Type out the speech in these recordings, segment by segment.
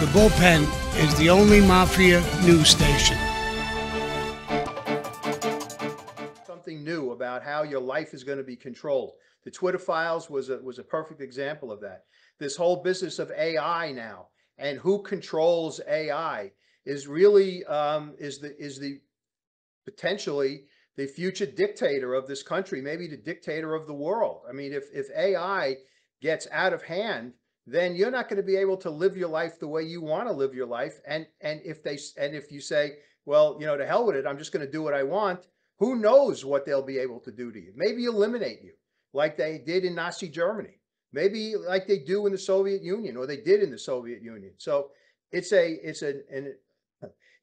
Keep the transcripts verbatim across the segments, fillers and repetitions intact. The bullpen is the only mafia news station. Something new about how your life is going to be controlled. The Twitter files was a, was a perfect example of that. This whole business of A I now and who controls A I is really um, is the is the potentially the future dictator of this country, maybe the dictator of the world. I mean, if if A I gets out of hand, then you're not going to be able to live your life the way you want to live your life. And and if they and if you say, well, you know, to hell with it, I'm just going to do what I want. Who knows what they'll be able to do to you? Maybe eliminate you, like they did in Nazi Germany. Maybe like they do in the Soviet Union, or they did in the Soviet Union. So it's a it's a an,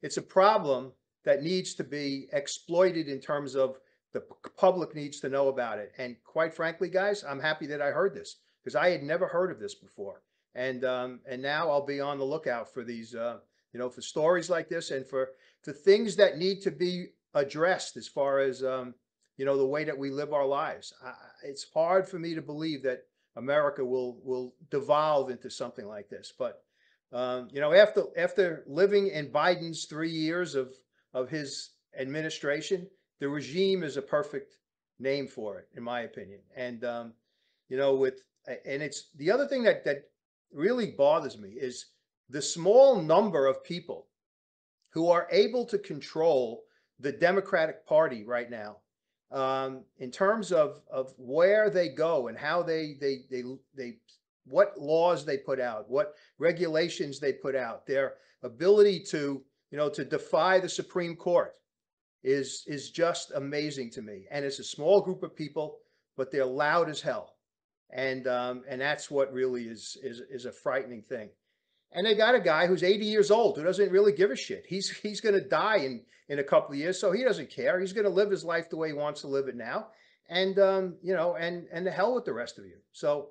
it's a problem that needs to be exploited in terms of the public needs to know about it. And quite frankly, guys, I'm happy that I heard this, because I had never heard of this before. And um, and now I'll be on the lookout for these, uh, you know, for stories like this and for, for things that need to be addressed as far as, um, you know, the way that we live our lives. I, it's hard for me to believe that America will, will devolve into something like this. But, um, you know, after, after living in Biden's three years of, of his administration, the regime is a perfect name for it, in my opinion. And, um, you know, with... And it's the other thing that, that really bothers me is the small number of people who are able to control the Democratic Party right now um, in terms of, of where they go and how they, they, they, they, what laws they put out, what regulations they put out, their ability to, you know, to defy the Supreme Court is, is just amazing to me. And it's a small group of people, but they're loud as hell. And um, and that's what really is is is a frightening thing. And they got a guy who's eighty years old who doesn't really give a shit. He's he's going to die in in a couple of years, so he doesn't care. He's going to live his life the way he wants to live it now. And um, you know, and and the hell with the rest of you. So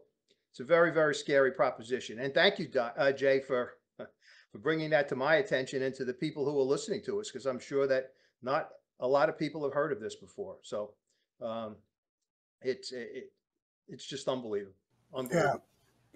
it's a very very scary proposition. And thank you, uh, Jay, for for bringing that to my attention and to the people who are listening to us, because I'm sure that not a lot of people have heard of this before. So um, it's it. it It's just unbelievable. unbelievable.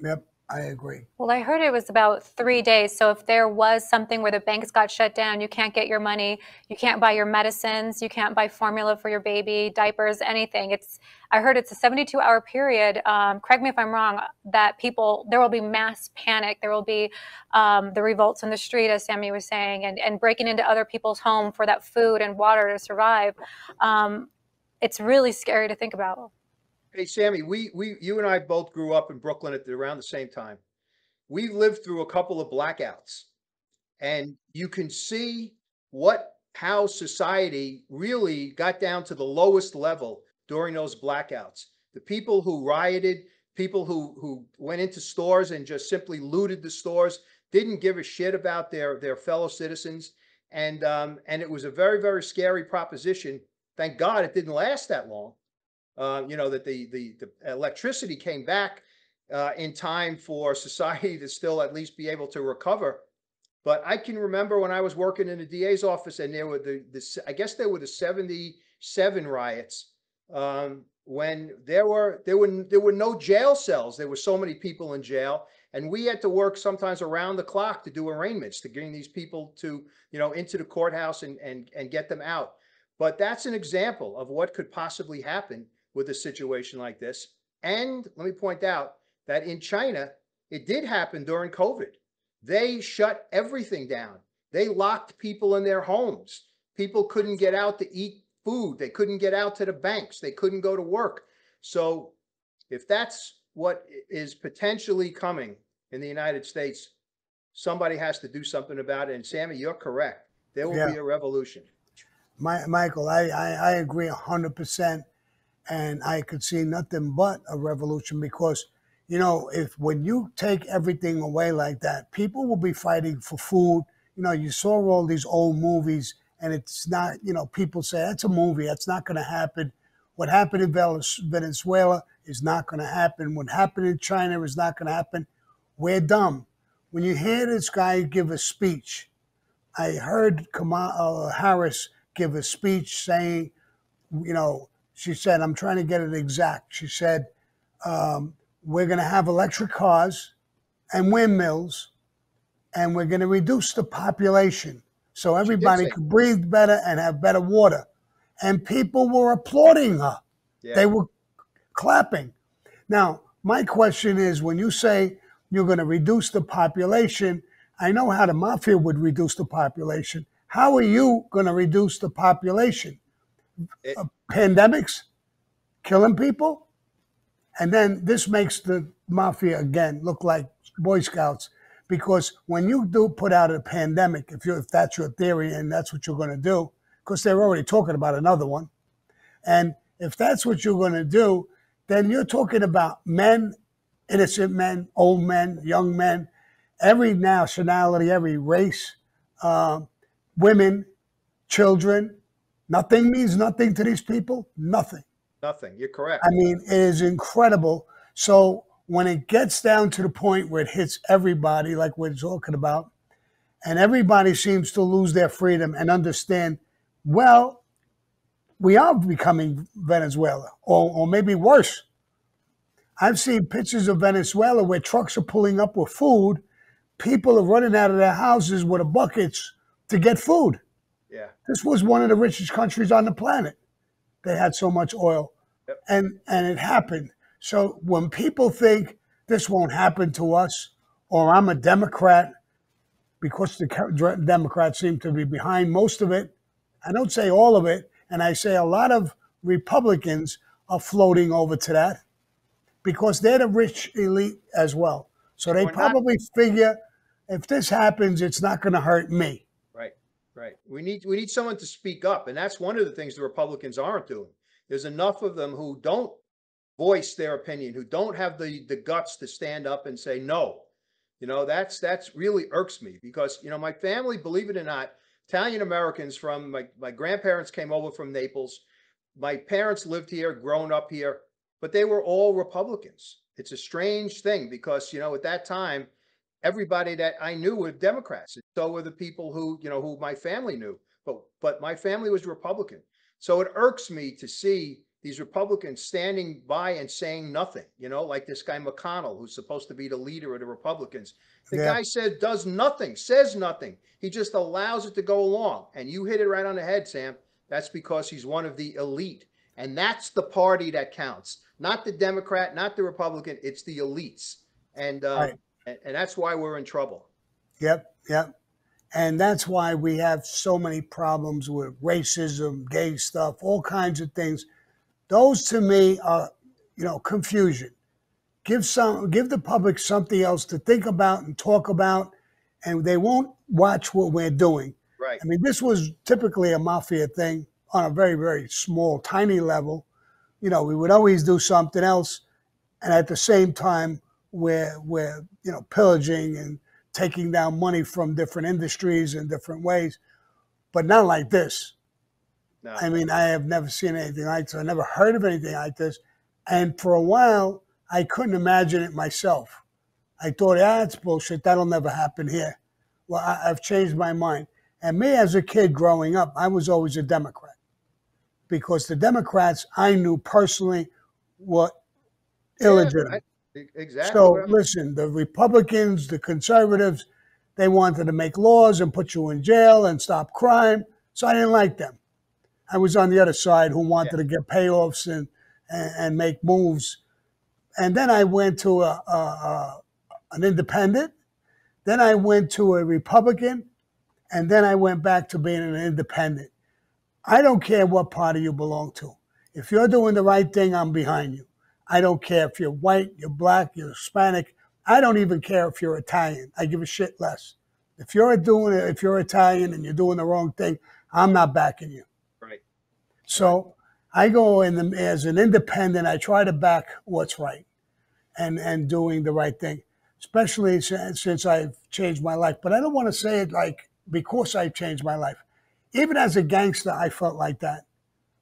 Yeah, yep, I agree. Well, I heard it was about three days. So if there was something where the banks got shut down, you can't get your money, you can't buy your medicines, you can't buy formula for your baby, diapers, anything. It's I heard it's a seventy-two hour period. Um, correct me if I'm wrong. That people there will be mass panic. There will be um, the revolts in the street, as Sammy was saying, and and breaking into other people's home for that food and water to survive. Um, it's really scary to think about. Hey, Sammy, we, we, you and I both grew up in Brooklyn at the, around the same time. We've lived through a couple of blackouts, and you can see what, how society really got down to the lowest level during those blackouts. The people who rioted, people who, who went into stores and just simply looted the stores, didn't give a shit about their, their fellow citizens. And, um, and it was a very, very scary proposition. Thank God it didn't last that long. Uh, you know, that the, the, the electricity came back uh, in time for society to still at least be able to recover. But I can remember when I was working in the D A's office, and there were the, the I guess there were the seventy-seven riots, um, when there were, there were, there were no jail cells. There were so many people in jail, and we had to work sometimes around the clock to do arraignments, to getting these people to, you know, into the courthouse and, and, and get them out. But that's an example of what could possibly happen with a situation like this. And let me point out that in China, it did happen during COVID. They shut everything down. They locked people in their homes. People couldn't get out to eat food. They couldn't get out to the banks. They couldn't go to work. So if that's what is potentially coming in the United States, somebody has to do something about it. And Sammy, you're correct. There will yeah. be a revolution. My, Michael, I, I, I agree one hundred percent. And I could see nothing but a revolution, because, you know, if when you take everything away like that, people will be fighting for food. You know, you saw all these old movies, and it's not, you know, people say, that's a movie. That's not going to happen. What happened in Venezuela is not going to happen. What happened in China is not going to happen. We're dumb. When you hear this guy give a speech, I heard Kamala Harris give a speech saying, you know, she said, I'm trying to get it exact. She said, um, we're going to have electric cars and windmills and we're going to reduce the population so everybody could breathe better and have better water. And people were applauding her. Yeah. They were clapping. Now, my question is, when you say you're going to reduce the population, I know how the mafia would reduce the population. How are you going to reduce the population? It, uh, pandemics? Killing people? And then this makes the mafia, again, look like Boy Scouts. Because when you do put out a pandemic, if, you're, if that's your theory and that's what you're going to do, because they're already talking about another one, and if that's what you're going to do, then you're talking about men, innocent men, old men, young men, every nationality, every race, uh, women, children. Nothing means nothing to these people. Nothing. Nothing. You're correct. I mean, it is incredible. So when it gets down to the point where it hits everybody, like we're talking about, and everybody seems to lose their freedom and understand, well, we are becoming Venezuela, or, or maybe worse. I've seen pictures of Venezuela where trucks are pulling up with food. People are running out of their houses with the buckets to get food. Yeah. This was one of the richest countries on the planet. They had so much oil. Yep. And, and it happened. So when people think this won't happen to us, or I'm a Democrat, because the Democrats seem to be behind most of it, I don't say all of it, and I say a lot of Republicans are floating over to that because they're the rich elite as well. So they We're probably not- figure if this happens, it's not going to hurt me. Right, right. We need, we need someone to speak up, and that's one of the things the Republicans aren't doing. There's enough of them who don't voice their opinion, who don't have the, the guts to stand up and say no. You know, that's that's really irks me because, you know, my family, believe it or not, Italian Americans from my, my grandparents came over from Naples. My parents lived here, grown up here, but they were all Republicans. It's a strange thing because, you know, at that time, everybody that I knew were Democrats. And so were the people who, you know, who my family knew, but but my family was Republican. So it irks me to see these Republicans standing by and saying nothing, you know, like this guy McConnell, who's supposed to be the leader of the Republicans. The yeah. guy says, does nothing, says nothing. He just allows it to go along. And you hit it right on the head, Sam. That's because he's one of the elite. And that's the party that counts, not the Democrat, not the Republican. It's the elites. And, uh, right. and, and that's why we're in trouble. Yep. Yep. And that's why we have so many problems with racism, gay stuff, all kinds of things. Those to me are, you know, confusion. Give some, give the public something else to think about and talk about, and they won't watch what we're doing. Right. I mean, this was typically a mafia thing on a very, very small, tiny level. You know, we would always do something else, and at the same time, we're we're you know pillaging and taking down money from different industries in different ways, but not like this. No. I mean, I have never seen anything like this. I never heard of anything like this. And for a while, I couldn't imagine it myself. I thought, ah, it's bullshit. That'll never happen here. Well, I, I've changed my mind. And me as a kid growing up, I was always a Democrat because the Democrats I knew personally were illegitimate. Yeah, right. Exactly. So right. Listen, the Republicans, the conservatives, they wanted to make laws and put you in jail and stop crime. So I didn't like them. I was on the other side who wanted yeah. to get payoffs and, and, and make moves. And then I went to a, a, a, an independent. Then I went to a Republican. And then I went back to being an independent. I don't care what party you belong to. If you're doing the right thing, I'm behind you. I don't care if you're white, you're black, you're Hispanic. I don't even care if you're Italian. I give a shit less. If you're doing, if you're Italian and you're doing the wrong thing, I'm not backing you. So I go in the, as an independent, I try to back what's right and, and doing the right thing, especially since, since I've changed my life. But I don't want to say it like because I've changed my life. Even as a gangster, I felt like that.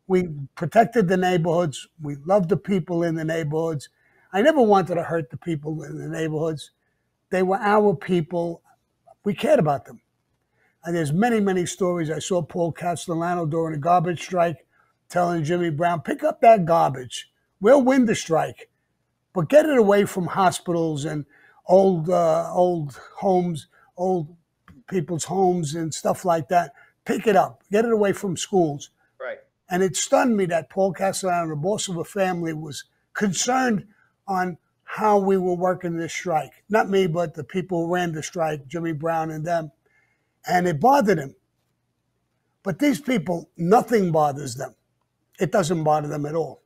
We protected the neighborhoods. We loved the people in the neighborhoods. I never wanted to hurt the people in the neighborhoods. They were our people. We cared about them. And there's many, many stories. I saw Paul Castellano during a garbage strike telling Jimmy Brown, pick up that garbage. We'll win the strike, but get it away from hospitals and old uh, old homes, old people's homes and stuff like that. Pick it up. Get it away from schools. Right. And it stunned me that Paul Castellano, the boss of a family, was concerned on how we were working this strike. Not me, but the people who ran the strike, Jimmy Brown and them. And it bothered him. But these people, nothing bothers them. It doesn't bother them at all.